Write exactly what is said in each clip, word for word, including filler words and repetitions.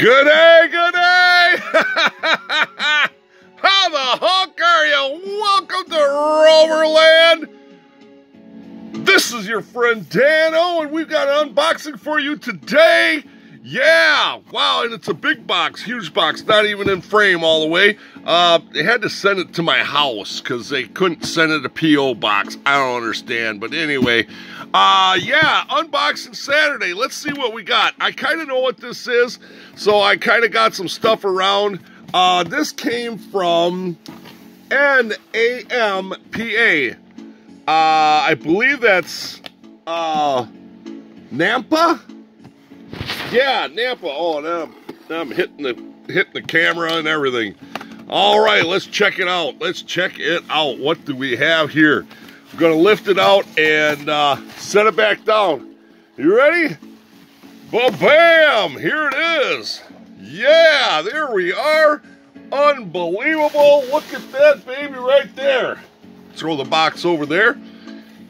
Good day, good day! How the heck are you? Welcome to Roverland. This is your friend Dano, and we've got an unboxing for you today. Yeah, wow, and it's a big box, huge box, not even in frame all the way. Uh, they had to send it to my house because they couldn't send it a P O box. I don't understand, but anyway. Uh, yeah, unboxing Saturday. Let's see what we got. I kind of know what this is, so I kind of got some stuff around. Uh, this came from N A M P A. Uh, I believe that's uh, NAMPA? Yeah, NAMPA. Oh, now I'm, now I'm hitting the hitting the camera and everything. All right, let's check it out. Let's check it out. What do we have here? I'm gonna lift it out and uh, set it back down. You ready? Ba-bam! Here it is. Yeah, there we are. Unbelievable. Look at that baby right there. Throw the box over there.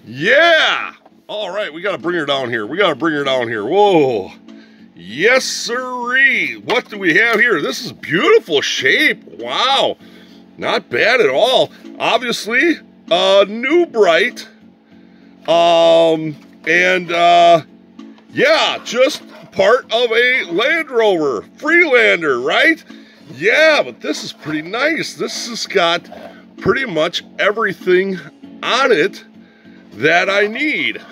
Yeah. All right, we gotta bring her down here. We gotta bring her down here. Whoa. Yes, sirree. What do we have here? This is beautiful shape. Wow. Not bad at all. Obviously, uh, New Bright. Um, and, uh, yeah, just part of a Land Rover Freelander, right? Yeah, but this is pretty nice. This has got pretty much everything on it that I need,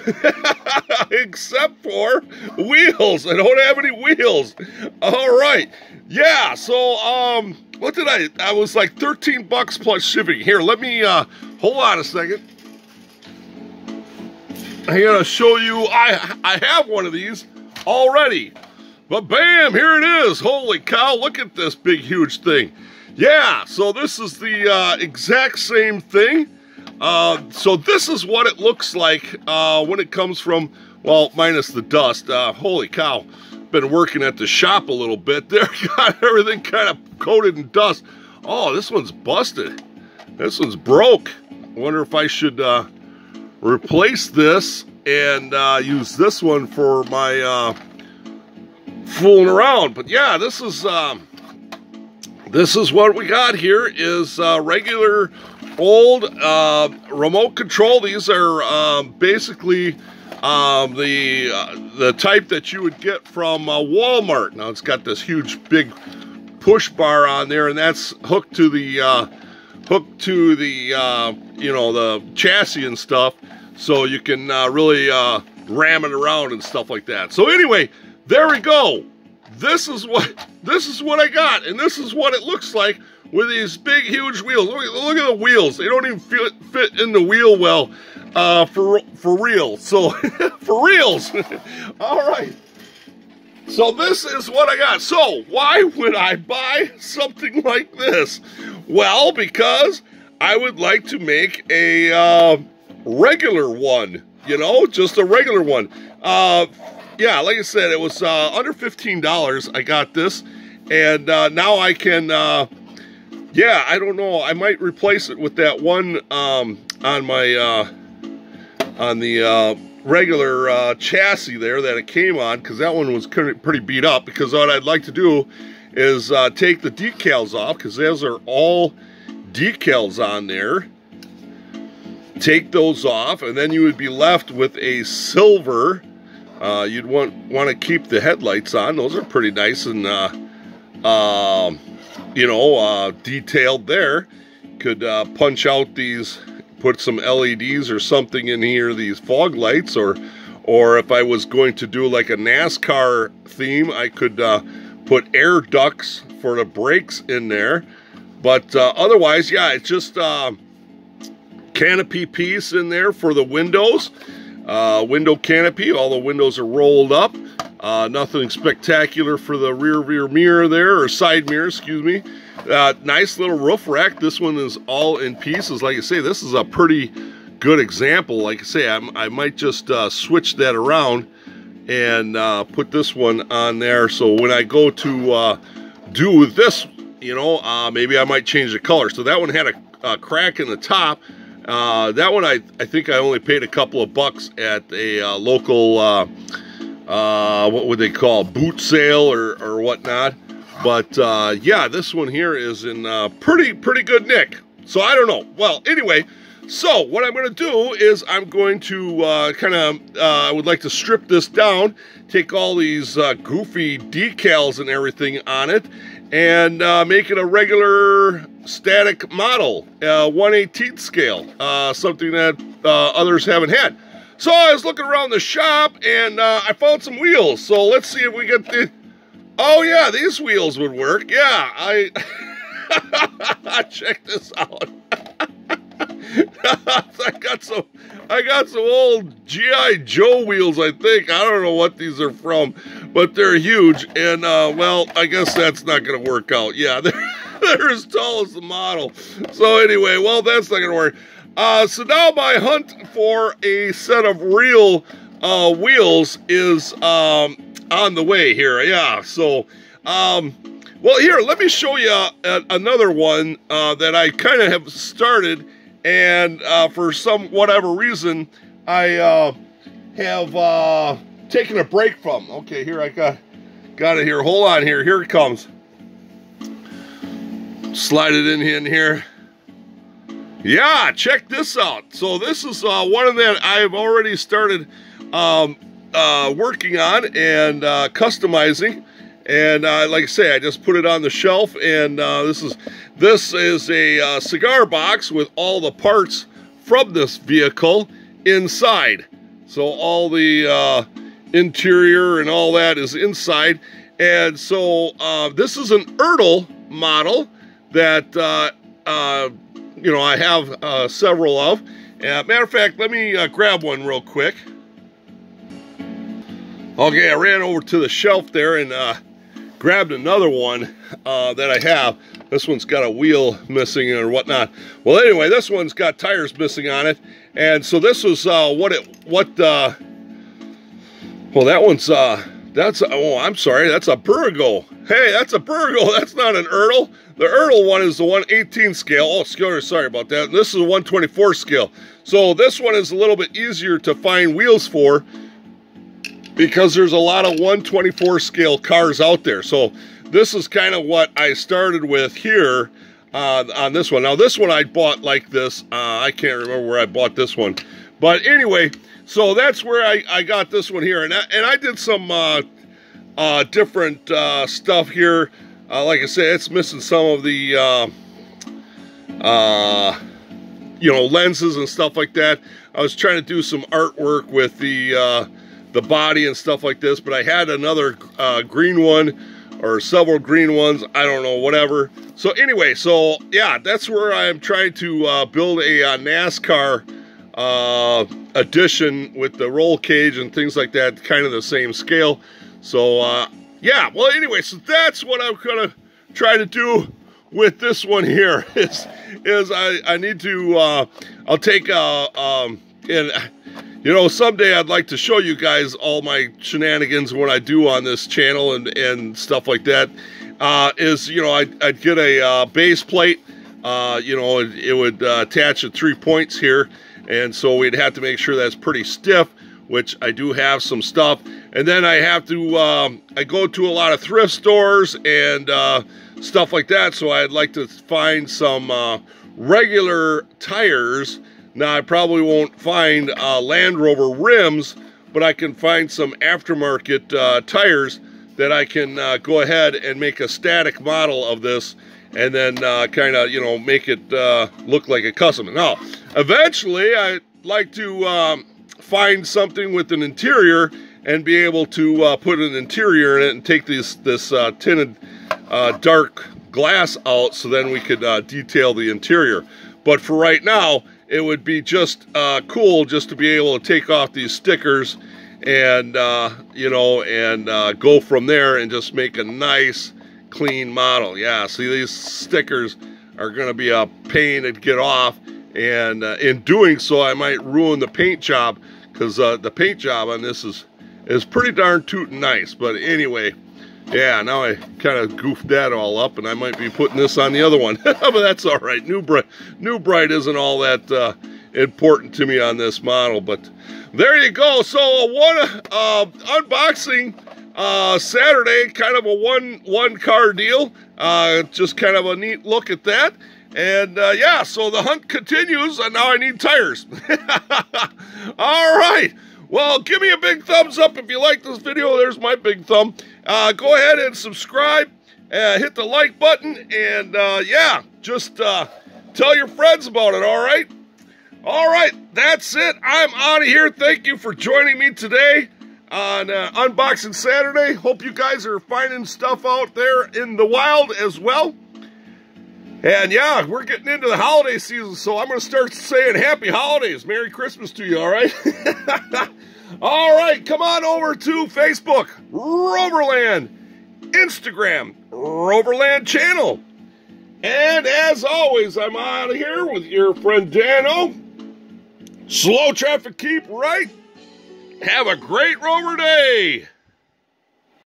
except for wheels. I don't have any wheels. All right, yeah, so um what did I I was like thirteen bucks plus shipping. Here, let me uh hold on a second. I gotta show you, I I have one of these already, but bam, here it is. Holy cow, look at this big huge thing. Yeah, so this is the uh, exact same thing. Uh, so this is what it looks like uh, when it comes from, well, minus the dust. Uh, holy cow, been working at the shop a little bit there. Got everything kind of coated in dust. Oh, this one's busted. This one's broke. I wonder if I should uh, replace this and uh, use this one for my uh, fooling around. But yeah, this is um, this is what we got here is uh, regular old uh, remote control. These are um, basically um, the uh, the type that you would get from uh, Walmart. Now it's got this huge big push bar on there, and that's hooked to the uh, hooked to the uh, you know, the chassis and stuff, so you can uh, really uh, ram it around and stuff like that. So anyway, there we go. This is what this is what I got, and this is what it looks like with these big, huge wheels. Look, look at the wheels. They don't even fit, fit in the wheel well, uh, for, for real. So, for reals. All right. So, this is what I got. So, why would I buy something like this? Well, because I would like to make a uh, regular one. You know, just a regular one. Uh, yeah, like I said, it was uh, under fifteen dollars. I got this. And uh, now I can... Uh, Yeah, I don't know. I might replace it with that one um, on my uh, on the uh, regular uh, chassis there that it came on, because that one was pretty beat up. Because what I'd like to do is uh, take the decals off, because those are all decals on there. Take those off, and then you would be left with a silver. Uh, you'd want want to keep the headlights on. Those are pretty nice and. Uh, um, you know, uh, detailed there. Could uh, punch out these, put some L E Ds or something in here, these fog lights, or or if I was going to do like a NASCAR theme, I could uh, put air ducts for the brakes in there. But uh, otherwise, yeah, it's just a uh, canopy piece in there for the windows. Uh, window canopy, all the windows are rolled up. Uh, nothing spectacular for the rear rear mirror there, or side mirror, excuse me. Uh, nice little roof rack. This one is all in pieces. Like I say, this is a pretty good example. Like I say, I'm, I might just uh, switch that around and uh, put this one on there. So when I go to uh, do this, you know, uh, maybe I might change the color. So that one had a, a crack in the top. Uh, that one, I, I think I only paid a couple of bucks at a uh, local... Uh, Uh, what would they call, boot sale or, or whatnot. But uh, yeah, this one here is in uh, pretty, pretty good nick. So I don't know. Well, anyway, so what I'm going to do is I'm going to uh, kind of, uh, I would like to strip this down, take all these uh, goofy decals and everything on it, and uh, make it a regular static model, uh, one eighteenth scale, uh, something that uh, others haven't had. So I was looking around the shop, and uh, I found some wheels. So let's see if we get the... Oh yeah, these wheels would work. Yeah, I check this out. I got some, I got some old G I Joe wheels, I think. I don't know what these are from, but they're huge. And uh, well, I guess that's not gonna work out. Yeah, they're, they're as tall as the model. So anyway, well, that's not gonna work. Uh, so now my hunt for a set of real uh, wheels is um, on the way here. Yeah, so, um, well, here, let me show you a, another one uh, that I kind of have started, and uh, for some whatever reason, I uh, have uh, taken a break from. Okay, here, I got, got it here. Hold on here. Here it comes. Slide it in, in here. Yeah, check this out. So this is uh, one that I've already started um, uh, working on and uh, customizing. And uh, like I say, I just put it on the shelf. And uh, this is this is a uh, cigar box with all the parts from this vehicle inside. So all the uh, interior and all that is inside. And so uh, this is an Ertl model that. Uh, uh, You know, I have uh, several of. Uh, matter of fact, let me uh, grab one real quick. Okay, I ran over to the shelf there and uh, grabbed another one uh, that I have. This one's got a wheel missing or whatnot. Well, anyway, this one's got tires missing on it, and so this was uh, what it what. Uh, well, that one's uh, that's oh, I'm sorry, that's a Burgo. Hey, that's a Burgo. That's not an Ertl. The Ertl one is the one eighteen scale. Oh, scooter, sorry about that. This is the one twenty-four scale. So this one is a little bit easier to find wheels for because there's a lot of one twenty-four scale cars out there. So this is kind of what I started with here uh, on this one. Now, this one I bought like this. Uh, I can't remember where I bought this one. But anyway, so that's where I, I got this one here. And I, and I did some... Uh, Uh, different uh, stuff here. Uh, like I said, it's missing some of the, uh, uh, you know, lenses and stuff like that. I was trying to do some artwork with the uh, the body and stuff like this, but I had another uh, green one or several green ones. I don't know, whatever. So anyway, so yeah, that's where I'm trying to uh, build a uh, NASCAR uh, edition with the roll cage and things like that, kind of the same scale. So, uh, yeah, well, anyway, so that's what I'm going to try to do with this one here is, is I, I need to, uh, I'll take, uh, um, and, you know, someday I'd like to show you guys all my shenanigans, what I do on this channel and, and stuff like that, uh, is, you know, I, I'd get a, uh, base plate, uh, you know, it, it would, uh, attach at three points here, and so we'd have to make sure that's pretty stiff, which I do have some stuff. And then I have to, um, I go to a lot of thrift stores and uh, stuff like that. So I'd like to find some uh, regular tires. Now I probably won't find uh, Land Rover rims, but I can find some aftermarket uh, tires that I can uh, go ahead and make a static model of this and then uh, kind of, you know, make it uh, look like a custom. Now, eventually I'd like to um, find something with an interior and be able to uh, put an interior in it and take these, this uh, tinted uh, dark glass out so then we could uh, detail the interior. But for right now, it would be just uh, cool just to be able to take off these stickers and, uh, you know, and uh, go from there and just make a nice, clean model. Yeah, see, these stickers are going to be a pain to get off. And uh, in doing so, I might ruin the paint job because uh, the paint job on this is... It's pretty darn tootin' nice, but anyway, yeah, now I kind of goofed that all up, and I might be putting this on the other one, but that's all right. New Bright, New Bright isn't all that uh, important to me on this model, but there you go. So one uh, unboxing Uh, Saturday, kind of a one one car deal. Uh, just kind of a neat look at that. And uh, yeah, so the hunt continues, and now I need tires. All right. Well, give me a big thumbs up if you like this video. There's my big thumb. Uh, go ahead and subscribe. Uh, hit the like button. And uh, yeah, just uh, tell your friends about it, all right? All right, that's it. I'm out of here. Thank you for joining me today on uh, Unboxing Saturday. Hope you guys are finding stuff out there in the wild as well. And yeah, we're getting into the holiday season, so I'm going to start saying happy holidays. Merry Christmas to you, all right? All right, come on over to Facebook, Roverland, Instagram, Roverland channel. And as always, I'm out of here with your friend Dano. Slow traffic, keep right. Have a great Rover day.